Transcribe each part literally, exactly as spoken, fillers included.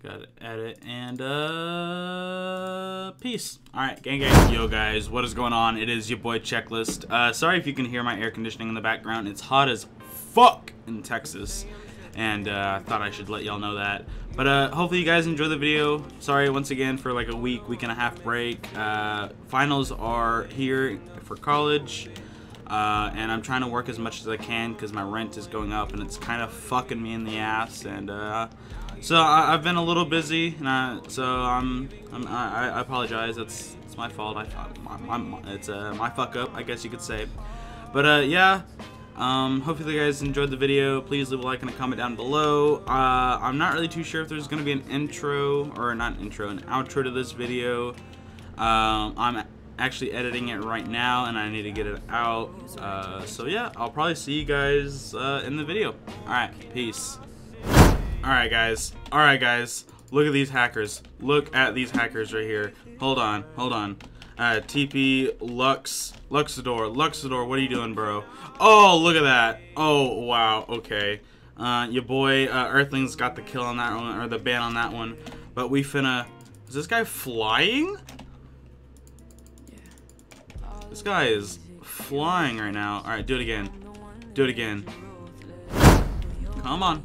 Got it, edit, and uh, peace. All right, gang gang. Yo guys, what is going on? It is your boy Checklist. Uh, sorry if you can hear my air conditioning in the background. It's hot as fuck in Texas, and uh, I thought I should let y'all know that. But uh, hopefully you guys enjoy the video. Sorry once again for like a week, week and a half break. Uh, finals are here for college. Uh, and I'm trying to work as much as I can because my rent is going up and it's kind of fucking me in the ass. And uh, so I, I've been a little busy, and I, so I'm, I'm I, I apologize. That's it's my fault. I, I my, it's uh, my fuck up, I guess you could say. But uh, yeah, um, hopefully you guys enjoyed the video. Please leave a like and a comment down below. Uh, I'm not really too sure if there's gonna be an intro or not an intro, an outro to this video. Um, I'm. Actually editing it right now, and I need to get it out. Uh, so yeah, I'll probably see you guys uh, in the video. All right, peace. All right, guys. All right, guys. Look at these hackers. Look at these hackers right here. Hold on, hold on. Uh, T P Lux, Luxador, Luxador. What are you doing, bro? Oh, look at that. Oh wow. Okay. Uh, your boy uh, Earthlings got the kill on that one, or the ban on that one. But we finna. Is this guy flying? This guy is flying right now. All right, do it again. Do it again. Come on.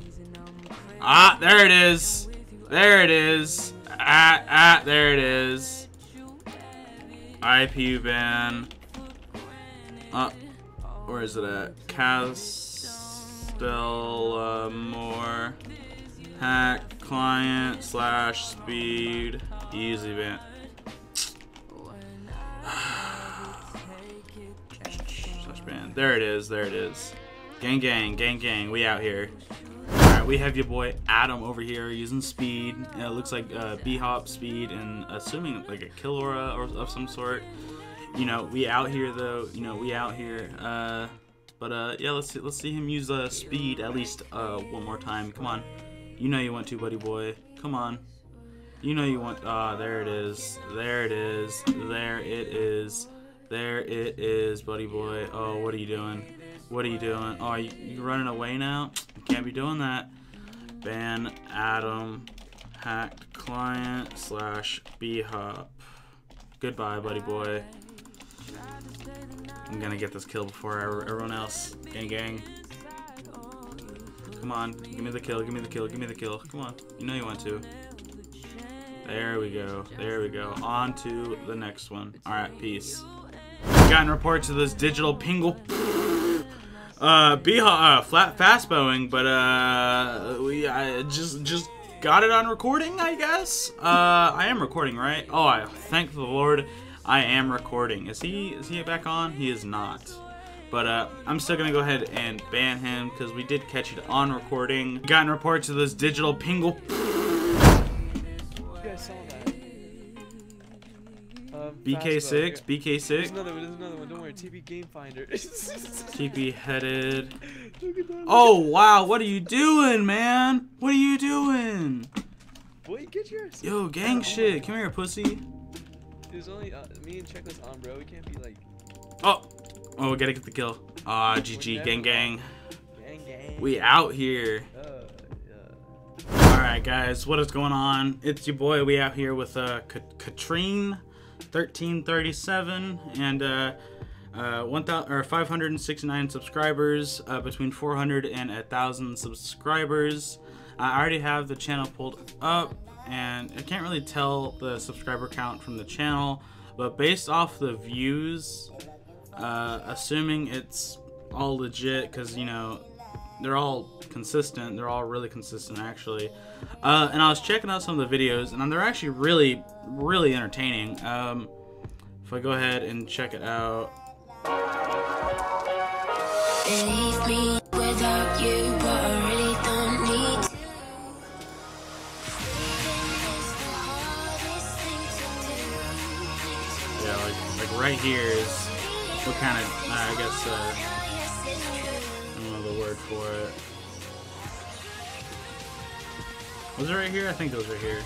Ah, there it is. There it is. Ah, ah, there it is. I P ban. Uh, where is it at? Castellamore. Hack client slash speed. Easy ban. There it is, there it is. Gang gang, gang gang, we out here. Alright, we have your boy Adam over here using speed. It looks like uh, B-hop speed and assuming like a kill aura or of some sort. You know, we out here though, you know, we out here. Uh, but uh, yeah, let's see, let's see him use uh, speed at least uh, one more time. Come on, you know you want to, buddy boy. Come on, you know you want, ah, there it is, there it is, there it is. There it is, buddy boy. Oh, what are you doing? What are you doing? Oh, you, you running away now? You can't be doing that. Ban Adam hacked client slash B-hop. Goodbye, buddy boy. I'm gonna get this kill before everyone else. Gang gang. Come on, give me the kill, give me the kill, give me the kill. Come on, you know you want to. There we go, there we go. On to the next one. All right, peace. Gotten reports of this digital pingle uh, B-hop, uh, flat fast bowing, but uh, we I just just got it on recording, I guess. Uh, I am recording, right? Oh, I thank the Lord, I am recording. Is he is he back on? He is not. But uh, I'm still gonna go ahead and ban him because we did catch it on recording. Gotten reports of this digital pingle. B K six, B K six. There's another one, there's another one. Don't worry, T P Game Finder. T P headed. Oh wow, what are you doing, man? What are you doing? Boy, get yours. Yo, gang oh, shit. Oh, come here, pussy. There's only uh, me and Checklist on, bro. We can't be like. Oh, oh, we gotta get the kill. Ah, uh, G G, gang gang. Gang gang. We out here. Uh, yeah. All right, guys, what is going on? It's your boy. We out here with uh, Katrine. thirteen thirty-seven and uh, uh, one thousand or five hundred sixty-nine subscribers, uh, between four hundred and a thousand subscribers. I already have the channel pulled up, and I can't really tell the subscriber count from the channel, but based off the views, uh, assuming it's all legit, because you know they're all consistent, they're all really consistent actually. Uh, and I was checking out some of the videos, and they're actually really, really entertaining. Um, if I go ahead and check it out. Leave me without you, but I really don't need to. Yeah, like, like right here is what kind of, uh, I guess, uh, for it. Was it right here? I think it was right here.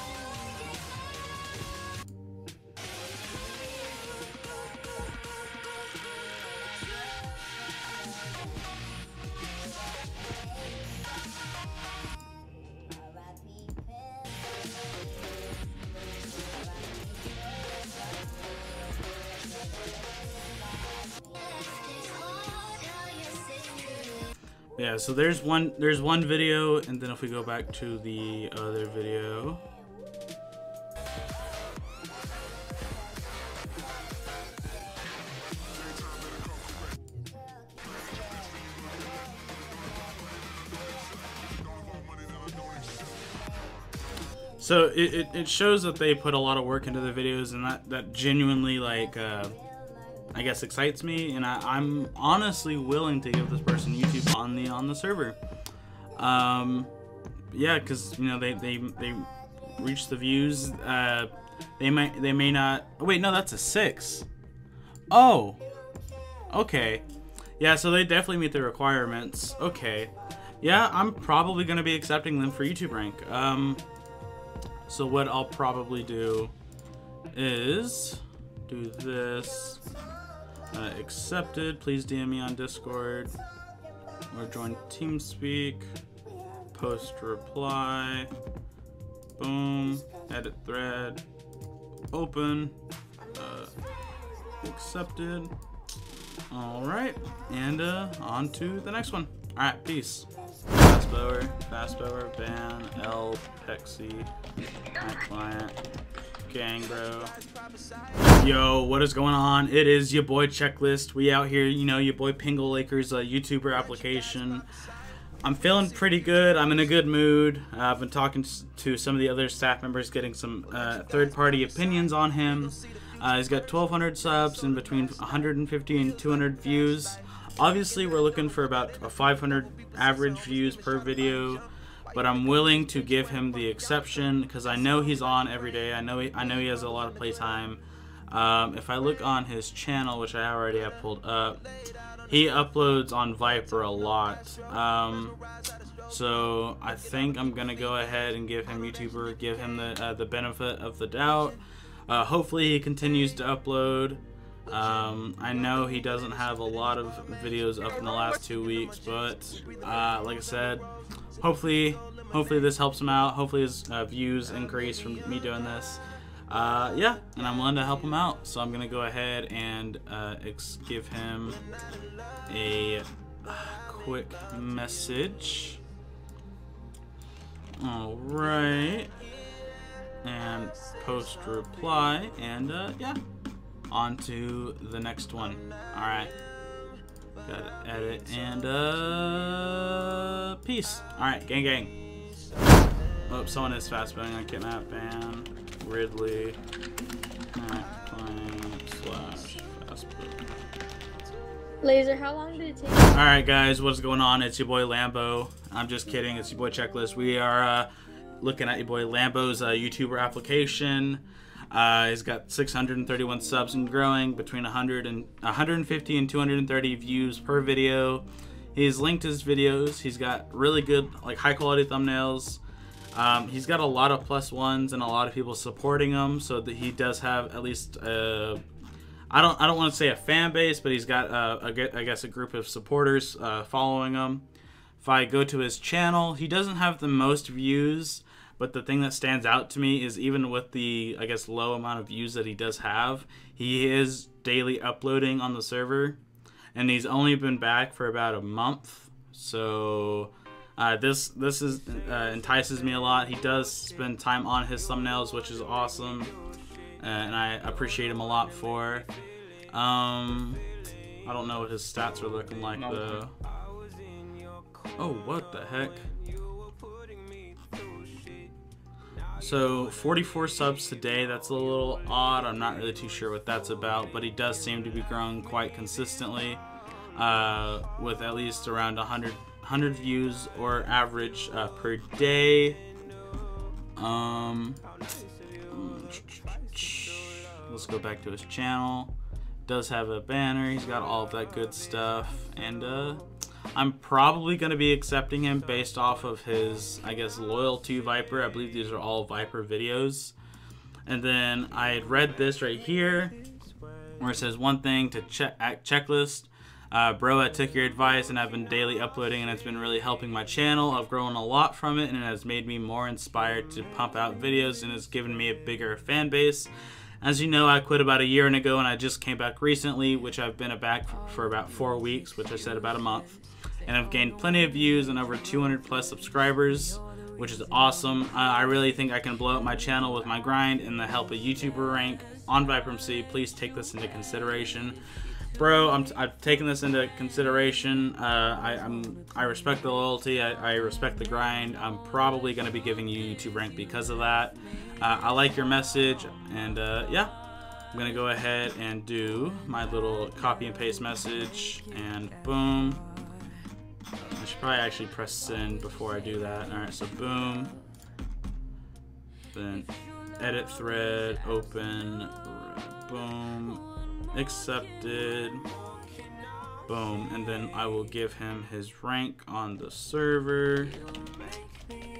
Yeah, so there's one there's one video, and then if we go back to the other video. So it, it, it shows that they put a lot of work into the videos, and that, that genuinely, like, uh, I guess excites me, and I, I'm honestly willing to give this person YouTube on the on the server. Um, yeah, because, you know, they, they, they reach the views. Uh, they might they may not... Oh, wait, no, that's a six. Oh, okay. Yeah, so they definitely meet the requirements. Okay. Yeah, I'm probably going to be accepting them for YouTube rank. Um... So what I'll probably do is do this, uh, accepted, please D M me on Discord, or join TeamSpeak, post reply, boom, edit thread, open, uh, accepted, alright, and uh, on to the next one. Alright, peace. Fastbower, Fastbower, Ban, L, Pexi, my client, Gangbro. Yo, what is going on? It is your boy Checklist. We out here, you know, your boy Pingle Laker's uh, YouTuber application. I'm feeling pretty good. I'm in a good mood. Uh, I've been talking to some of the other staff members, getting some uh, third-party opinions on him. Uh, he's got twelve hundred subs and between one hundred fifty and two hundred views. Obviously, we're looking for about a five hundred average views per video, but I'm willing to give him the exception because I know he's on every day. I know he, I know he has a lot of playtime. Um, if I look on his channel, which I already have pulled up, he uploads on Viper a lot. Um, so I think I'm gonna go ahead and give him YouTuber, give him the uh, the benefit of the doubt. Uh, hopefully, he continues to upload. Um, I know he doesn't have a lot of videos up in the last two weeks, but uh, like I said, hopefully, hopefully this helps him out. Hopefully his uh, views increase from me doing this. Uh, yeah, and I'm willing to help him out, so I'm gonna go ahead and uh, ex give him a quick message. All right, and post reply, and uh, yeah. On to the next one. Alright. Gotta edit and uh peace. Alright, gang gang. Oh, someone is fast bowing on kidnap ban. Ridley. Alright, playing slash fast bowing. Laser, how long did it take? Alright guys, what's going on? It's your boy Lambo. I'm just kidding, it's your boy Checklist. We are uh looking at your boy Lambo's uh, YouTuber application. Uh, he's got six hundred thirty-one subs and growing, between one hundred and one hundred fifty and two hundred thirty views per video. He's linked his videos. He's got really good, like, high quality thumbnails. Um, he's got a lot of plus ones and a lot of people supporting him, so that he does have at least uh, I don't I don't want to say a fan base, but he's got uh, a, I guess a group of supporters uh, following him. If I go to his channel, he doesn't have the most views. But the thing that stands out to me is even with the, I guess, low amount of views that he does have, he is daily uploading on the server. And he's only been back for about a month. So uh, this this is uh, entices me a lot. He does spend time on his thumbnails, which is awesome. Uh, and I appreciate him a lot for. Um, I don't know what his stats are looking like, though. Oh, what the heck? So forty-four subs today, that's a little odd. I'm not really too sure what that's about, but he does seem to be growing quite consistently uh, with at least around one hundred, one hundred views or average uh, per day. Um, let's go back to his channel. Does have a banner, he's got all of that good stuff, and uh, I'm probably going to be accepting him based off of his, I guess, loyal to Viper. I believe these are all Viper videos. And then I had read this right here where it says one thing to check at Checklist. Uh, bro, I took your advice and I've been daily uploading and it's been really helping my channel. I've grown a lot from it and it has made me more inspired to pump out videos and it's given me a bigger fan base. As you know, I quit about a year ago and I just came back recently, which I've been back for about four weeks, which I said about a month. and I've gained plenty of views and over two hundred plus subscribers, which is awesome. Uh, I really think I can blow up my channel with my grind and the help of YouTuber rank on ViperMC. Please take this into consideration. Bro, I'm, I've taken this into consideration. Uh, I, I'm, I respect the loyalty. I, I respect the grind. I'm probably going to be giving you YouTube rank because of that. Uh, I like your message, and uh, yeah, I'm going to go ahead and do my little copy and paste message, and boom. I should probably actually press send before I do that. All right, so boom. Then edit thread, open, boom. Accepted, boom, and then I will give him his rank on the server.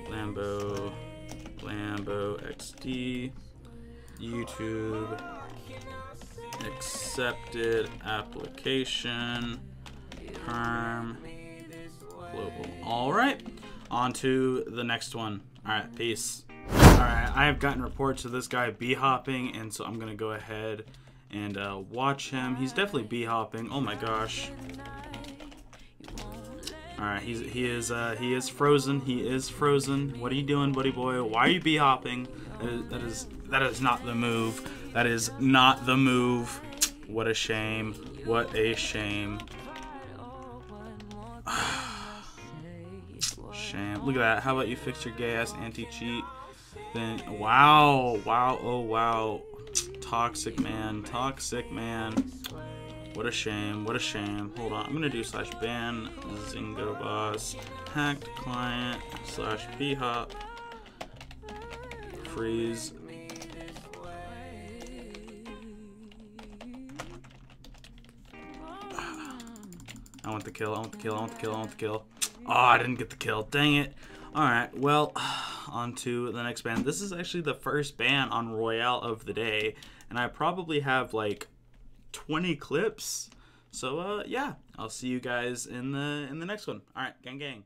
Lambo, Lambo X D, YouTube, accepted application, perm, global. All right, on to the next one. All right, peace. All right, I have gotten reports of this guy bee hopping, and so I'm gonna go ahead and uh, watch him. He's definitely bee hopping. Oh my gosh! All right, he's he is uh, he is frozen. He is frozen. What are you doing, buddy boy? Why are you bee hopping? That is that is, that is not the move. That is not the move. What a shame. What a shame. Shame. Look at that. How about you fix your gay ass anti-cheat? Then wow, wow, oh wow. Toxic man, toxic man. What a shame, what a shame. Hold on, I'm gonna do slash ban Zingo Boss, hacked client, slash bhop, freeze. I want the kill, I want the kill, I want the kill, I want the kill. Oh, I didn't get the kill, dang it. All right, well, on to the next ban. This is actually the first ban on Royale of the day, and I probably have like twenty clips. So uh, yeah, I'll see you guys in the in the next one. All right, gang gang.